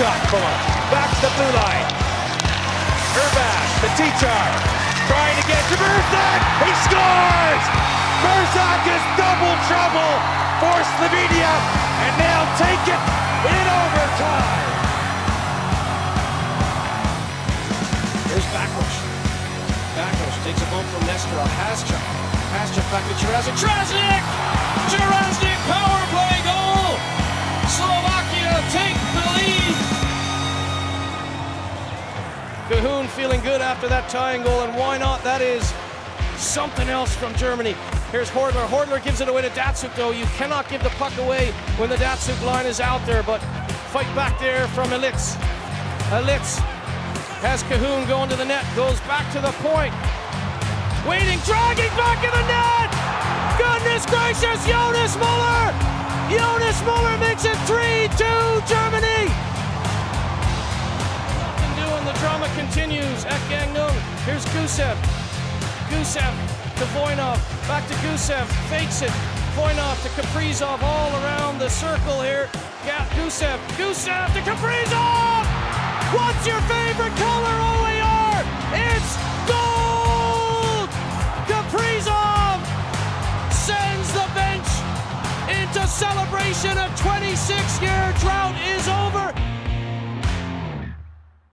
shot. Voinov back to the blue line. Irvash, Matichar, trying to get to Murzak. He scores! Murzak is double trouble for Slovenia, and now take it in overtime. Here's Bakros. Bakros takes a bump from Nestor on Hascha. Hascha back to Trasnik. Trasnik! Trasnik power play goal! Slovakia take the lead! Cahoon feeling good after that tying goal, and why not? That is something else from Germany. Here's Hordler. Hordler gives it away to Datsuk, though. You cannot give the puck away when the Datsuk line is out there, but fight back there from Elitz. Elitz has Cahoon going to the net, goes back to the point. Waiting, dragging back in the net! Goodness gracious, Jonas Muller! Jonas Muller makes it 3-2 Germany! Nothing doing, the drama continues at Gangneung. Here's Gusev. Gusev to Voinov, back to Gusev, fakes it. Voinov to Kaprizov, all around the circle here. Gusev, Gusev to Kaprizov! What's your favorite color, OAR? It's gold! Kaprizov sends the bench into celebration. A 26-year drought is over.